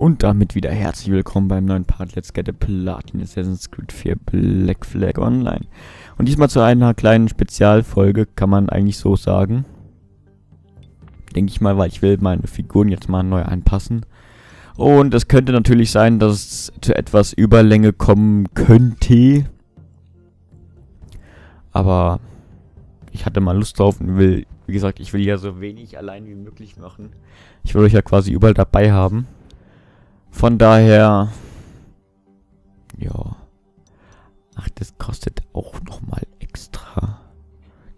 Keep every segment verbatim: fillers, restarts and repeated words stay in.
Und damit wieder herzlich willkommen beim neuen Part Let's Get a Platinum Assassin's Creed vier Black Flag Online. Und diesmal zu einer kleinen Spezialfolge, kann man eigentlich so sagen. Denke ich mal, weil ich will meine Figuren jetzt mal neu anpassen. Und es könnte natürlich sein, dass es zu etwas Überlänge kommen könnte. Aber ich hatte mal Lust drauf und will, wie gesagt, ich will ja so wenig allein wie möglich machen. Ich will euch ja quasi überall dabei haben. Von daher, ja, ach, das kostet auch nochmal extra.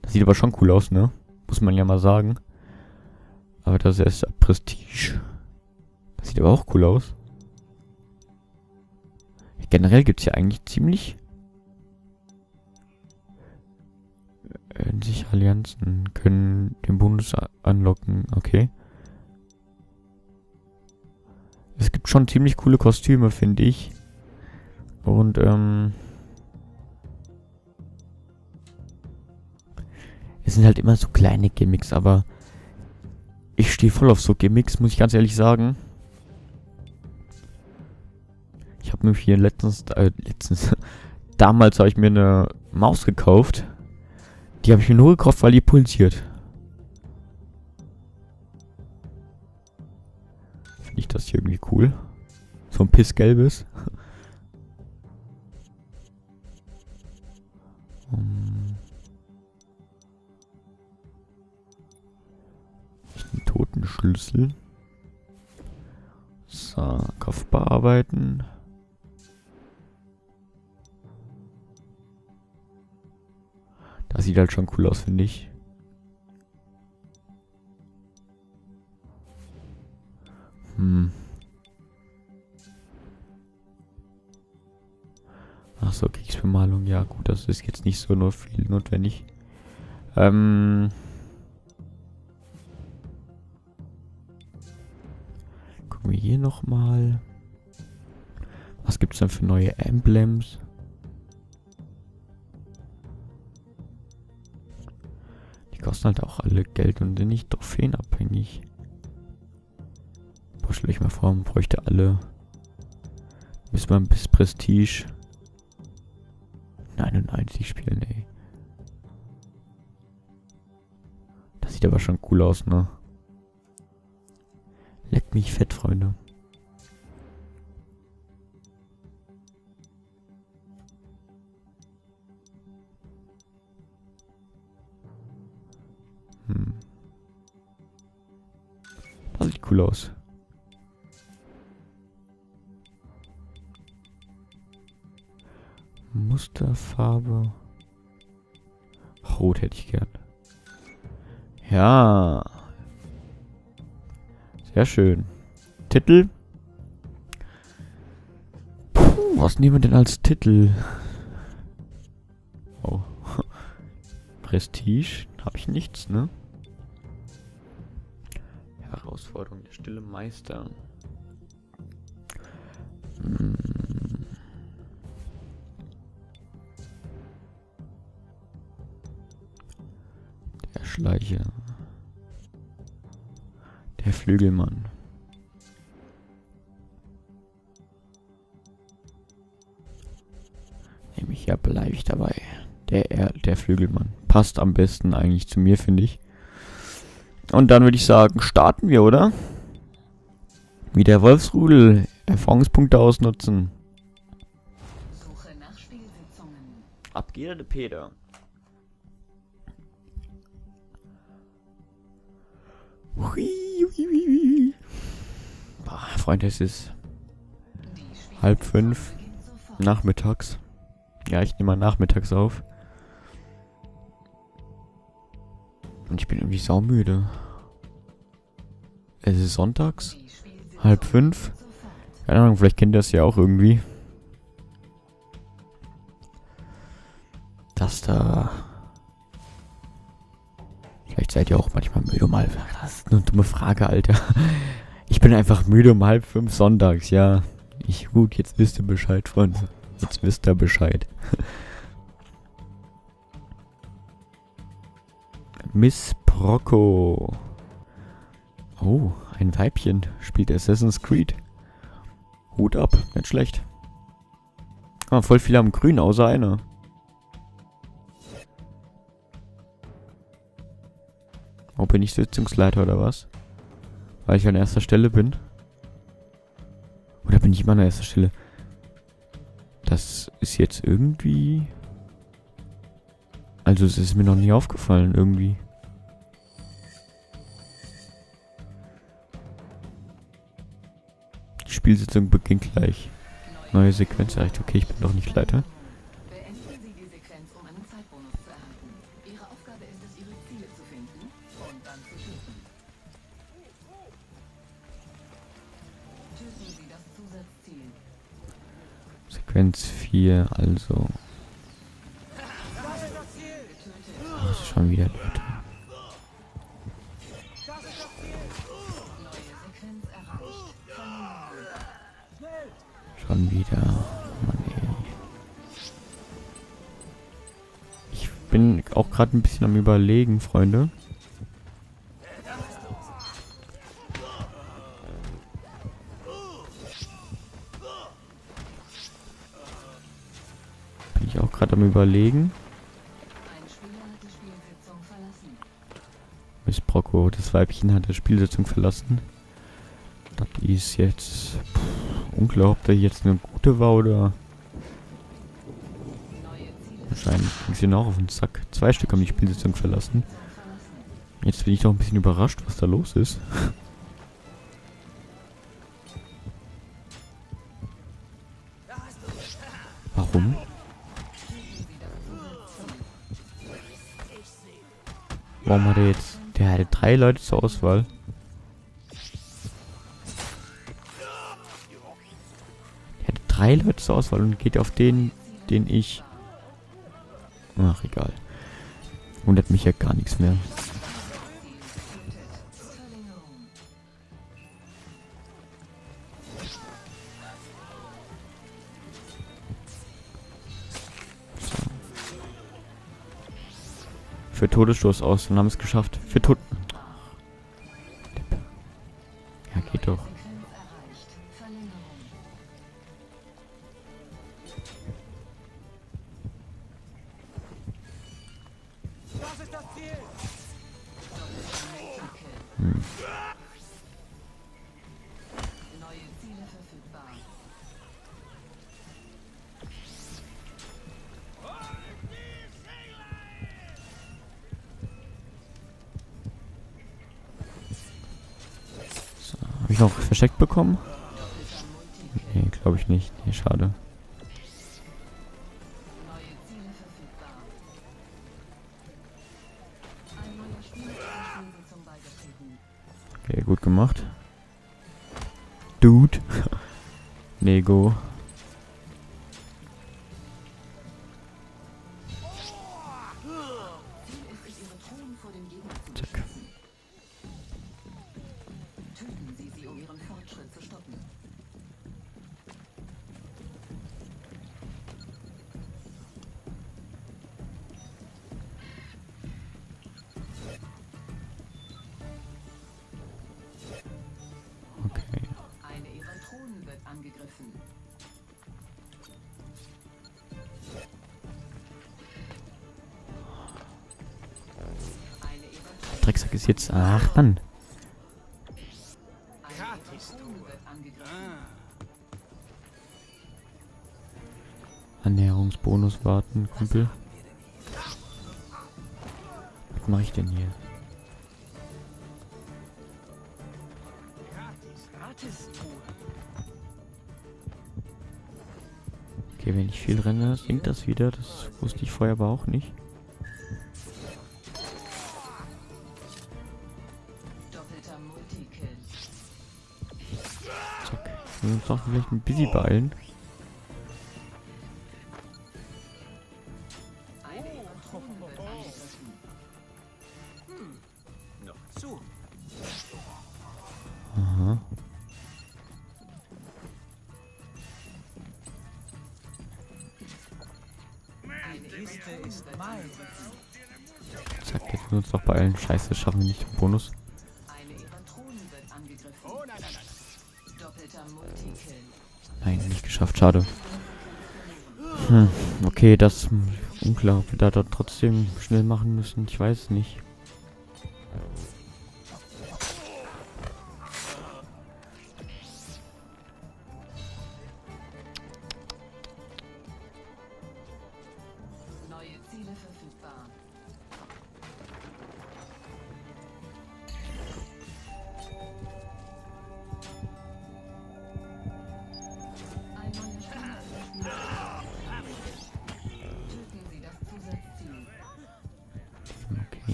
Das sieht aber schon cool aus, ne? Muss man ja mal sagen. Aber das ist Prestige. Das sieht aber auch cool aus. Generell gibt es ja eigentlich ziemlich sich Allianzen können den Bonus anlocken, okay. Es gibt schon ziemlich coole Kostüme, finde ich. Und, ähm... es sind halt immer so kleine Gimmicks, aber... ich stehe voll auf so Gimmicks, muss ich ganz ehrlich sagen. Ich habe mir hier letztens... Äh, letztens... damals habe ich mir eine Maus gekauft. Die habe ich mir nur gekauft, weil die pulsiert. Ich das hier irgendwie cool. So ein pissgelbes. Ein Totenschlüssel. So, Kopf bearbeiten. Das sieht halt schon cool aus, finde ich. Achso, Kriegsbemalung, ja gut, das ist jetzt nicht so nur viel notwendig. Ähm, gucken wir hier nochmal. Was gibt es denn für neue Emblems? Die kosten halt auch alle Geld und sind nicht trophäenabhängig. Stelle ich mal vor, man bräuchte alle. Müssen wir bis Prestige neunundneunzig spielen, ey. Das sieht aber schon cool aus, ne? Leckt mich fett, Freunde. Hm. Das sieht cool aus. Musterfarbe. Rot hätte ich gern. Ja. Sehr schön. Titel. Puh, was nehmen wir denn als Titel? Oh. Prestige. Habe ich nichts, ne? Herausforderung. Der stille Meister. Hm. Schleicher. Der Flügelmann. Nämlich ja, bleibe ich dabei. Der, er, der Flügelmann. Passt am besten eigentlich zu mir, finde ich. Und dann würde ich sagen, starten wir, oder? Wie der Wolfsrudel. Erfahrungspunkte ausnutzen. Suche nach Spielsitzungen. Ab geht der Peter. Hui, hui, hui. Boah, Freunde, es ist halb fünf nachmittags. Ja, ich nehme mal nachmittags auf. Und ich bin irgendwie saumüde. Es ist sonntags, halb fünf. Keine Ahnung, vielleicht kennt ihr das ja auch irgendwie. Das da... Vielleicht seid ihr auch manchmal müde um halb. Das ist eine dumme Frage, Alter. Ich bin einfach müde um halb fünf sonntags, ja. Ich, gut, jetzt wisst ihr Bescheid, Freunde. Jetzt wisst ihr Bescheid. Miss Proko. Oh, ein Weibchen spielt Assassin's Creed. Hut ab, nicht schlecht. Ah, voll viele haben grün, außer einer. Warum bin ich Sitzungsleiter oder was? Weil ich an erster Stelle bin. Oder bin ich immer an erster Stelle? Das ist jetzt irgendwie... Also es ist mir noch nie aufgefallen irgendwie. Die Spielsitzung beginnt gleich. Neue Sequenz erreicht. Okay, ich bin doch nicht Leiter. Sequenz vier, also... Ach, schon wieder Leute. Schon wieder. Mann, ey. Ich bin auch gerade ein bisschen am Überlegen, Freunde. Bin ich auch gerade am Überlegen. Mist, Brocco, das Weibchen hat die Spielsitzung verlassen. Das ist jetzt... Pff, unklar, ob da jetzt eine gute war oder... Wahrscheinlich ging sie noch auf den Sack. Zwei Stück haben die Spielsitzung verlassen. Jetzt bin ich doch ein bisschen überrascht, was da los ist. Warum? Warum hat er jetzt... Der hatte drei Leute zur Auswahl. Der hatte drei Leute zur Auswahl und geht auf den, den ich... Ach, egal. Wundert mich ja gar nichts mehr. Für Todesstoß aus und haben es geschafft. Für Tod... Ja, geht doch. Hm. Habe ich noch versteckt bekommen? Nee, glaube ich nicht. Nee, schade. Okay, gut gemacht. Dude. Nego. Angegriffen. Drecksack ist jetzt... Ach, Mann. Annäherungsbonus warten, Kumpel. Was mache ich denn hier? Okay, wenn ich viel renne, sinkt das wieder. Das wusste ich vorher aber auch nicht. Zack. Wir müssen uns doch vielleicht ein bisschen beeilen. Aha. Zack, jetzt müssen wir uns doch beeilen. Scheiße, das schaffen wir nicht den Bonus. Nein, nicht geschafft, schade. Hm, okay, das ist unklar, ob wir da, da trotzdem schnell machen müssen, ich weiß nicht.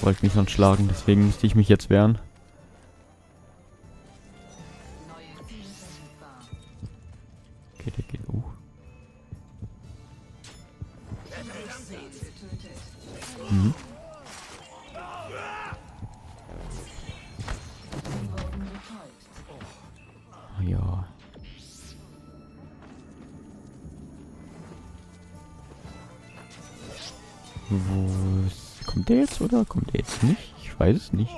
Wollte mich sonst schlagen, deswegen musste ich mich jetzt wehren. Okay, der geht hoch. Mhm. Ja. Wo ist kommt der jetzt oder kommt der jetzt nicht? Ich weiß es nicht.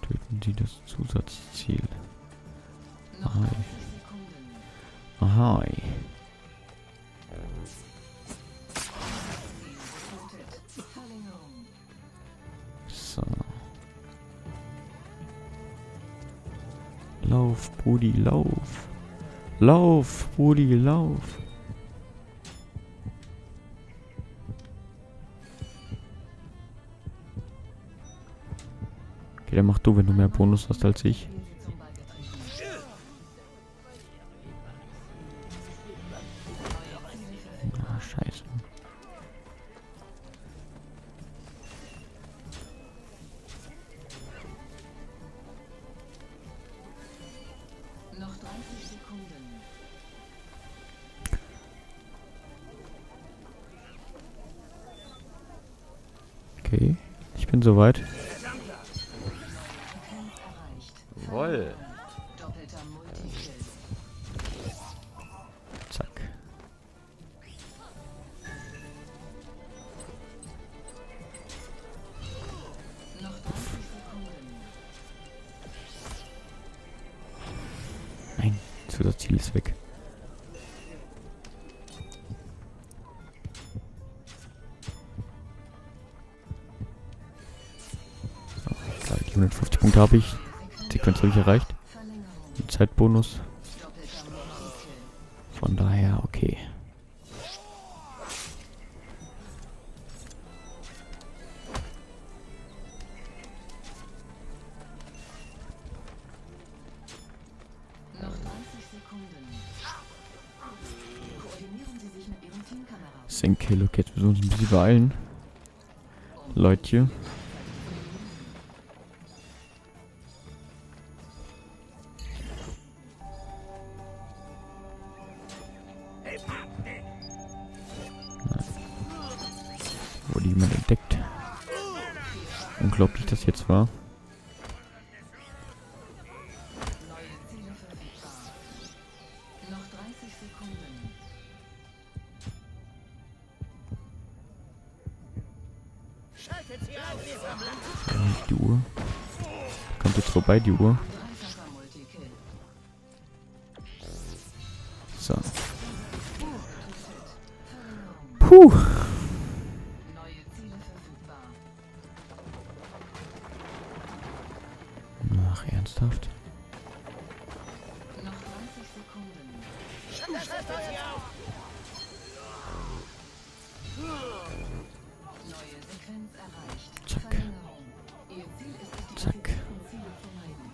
Töten Sie das Zusatzziel. Ahai. Ahai. So. Lauf, Brudi, lauf. Lauf, Brudi, lauf. Okay, dann mach du, wenn du mehr Bonus hast als ich. Ah, scheiße. Noch dreißig Sekunden. Okay, ich bin soweit. Jawoll. Zack. Nein, Zusatzziel ist weg. hundertfünfzig Punkte habe ich. Sequenz habe ich erreicht. Mit Zeitbonus. Von daher, okay. Noch dreißig Sekunden. Koordinieren Sie sich mit Ihrem Teamkamera. Senke, look, jetzt müssen wir uns ein bisschen beeilen. Leute. Wurde jemand entdeckt. Unglaublich, dass jetzt war. Die Uhr. Kommt jetzt vorbei, die Uhr. So. Puh. Ach, ernsthaft? Noch dreißig Sekunden. Neue Sequenz erreicht. Zack. Ihr Ziel ist es, Zack. Ziele vermeiden.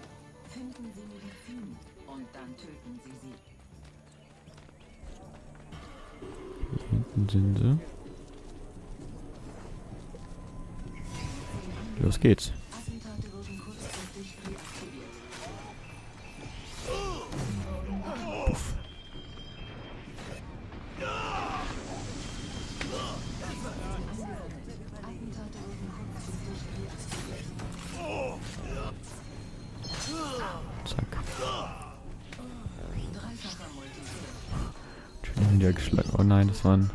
Finden Sie Medizin und dann töten Sie sie. Hier hinten sind sie. Los geht's. niedergeschlagen. Oh nein, das waren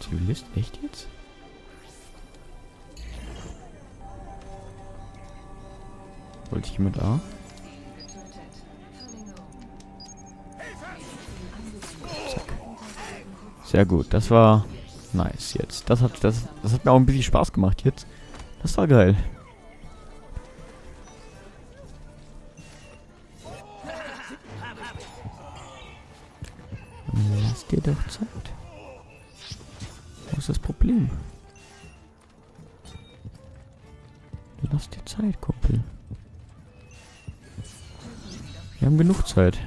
Zivilisten. Echt jetzt? Wollte ich mit A? Zack. Sehr gut, das war nice jetzt. Das hat, das, das hat mir auch ein bisschen Spaß gemacht jetzt. Das war geil. Lass dir doch Zeit. Wo ist das Problem? Lass dir Zeit, Kumpel. Wir haben genug Zeit.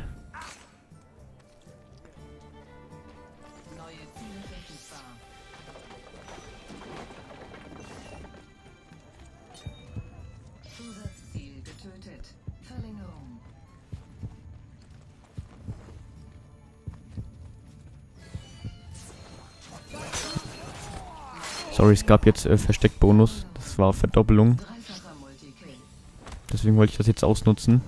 Sorry, es gab jetzt äh, Versteckbonus. Das war Verdoppelung. Deswegen wollte ich das jetzt ausnutzen.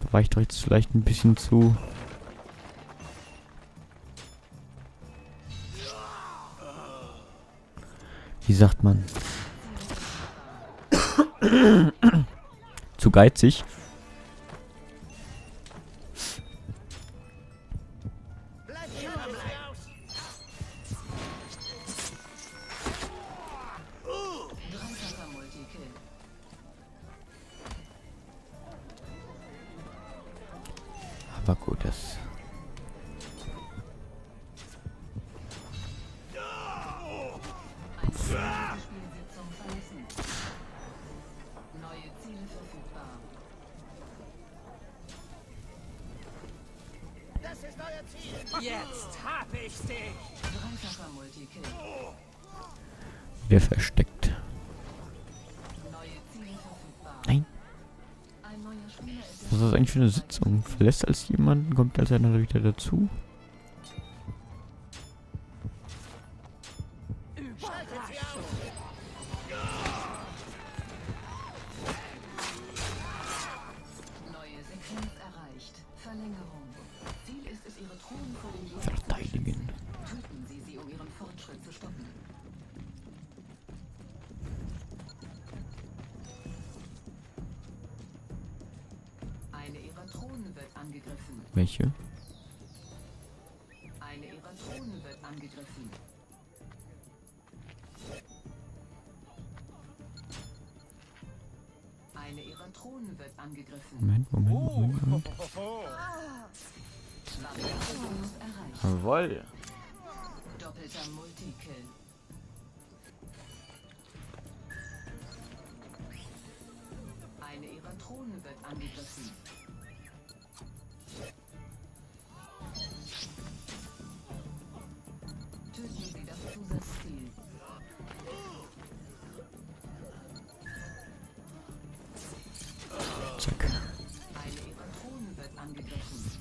Da war ich doch jetzt vielleicht ein bisschen zu... Wie sagt man? Zu geizig. Aber gut, das... Puff. Jetzt hab ich dich! Wir versteckt. Nein. Was ist das eigentlich für eine Sitzung? Verlässt als jemanden, kommt als einer wieder dazu? Verteidigen. Töten Sie sie, um ihren Fortschritt zu stoppen. Eine ihrer Drohnen wird angegriffen. Welche? Eine ihrer Drohnen wird angegriffen. Eine ihrer Drohnen wird angegriffen. Moment, Moment, Moment, Moment. Jawoll. Doppelter Multikill. Eine ihrer Drohnen wird angegriffen. Töten Sie das Zusatzziel. Zack. Eine ihrer Drohnen wird angegriffen.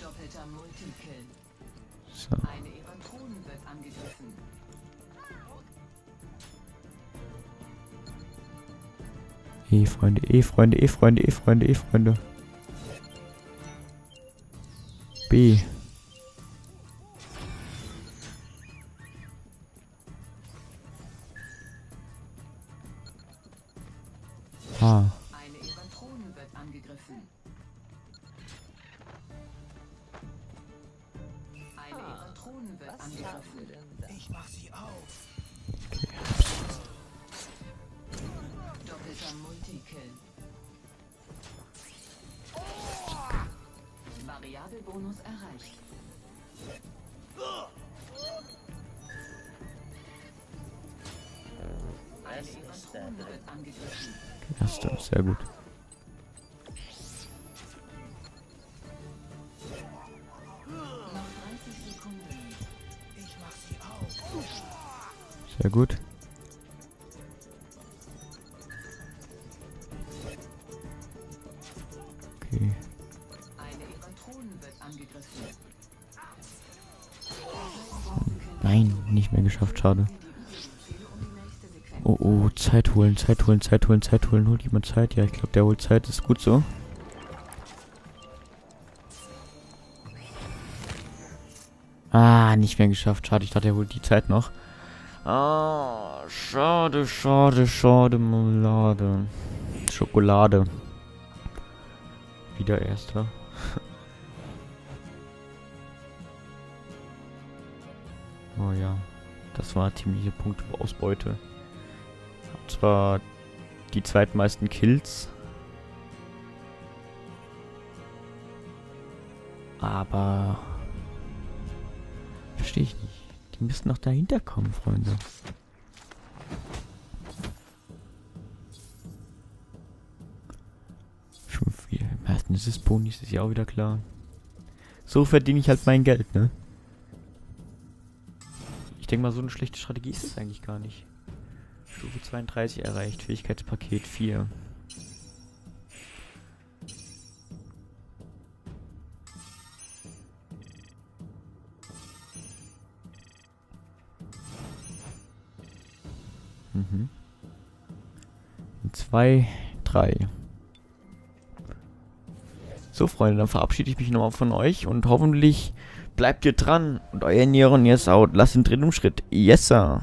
Doppelter Multikill. So. Eine ihrer Drohnen wird angegriffen. E-Freunde, E-Freunde, E-Freunde, E-Freunde, E-Freunde. B. A. Eine ihrer Drohnen wird angegriffen. Eine ihrer Drohnen wird angegriffen. Ich mach sie auf. Okay. Doppelter Multikill. Variabelbonus erreicht. Eine ihrer Drohnen wird angegriffen. Erster, sehr gut. Sehr gut. Okay. Eine ihrer Drohnen wird angegriffen. Nein, nicht mehr geschafft, schade. Oh, oh, Zeit holen, Zeit holen, Zeit holen, Zeit holen. Holt jemand Zeit? Ja, ich glaube, der holt Zeit, ist gut so. Ah, nicht mehr geschafft. Schade, ich dachte, er holt die Zeit noch. Ah, schade, schade, schade, Marmelade. Schokolade. Wieder Erster. Oh ja, das war ziemliche Punkteausbeute. Ich hab zwar die zweitmeisten Kills, aber verstehe ich nicht. Die müssen noch dahinter kommen, Freunde. Schon viel. Meistens ist es Bonus, ist ja auch wieder klar. So verdiene ich halt mein Geld, ne? Ich denke mal, so eine schlechte Strategie ist es eigentlich gar nicht. Stufe zweiunddreißig erreicht, Fähigkeitspaket vier. Mhm. zwei, drei. So, Freunde, dann verabschiede ich mich nochmal von euch und hoffentlich bleibt ihr dran und euer Nieren, yes out. Lasst den dritten Schritt. Yes, sir.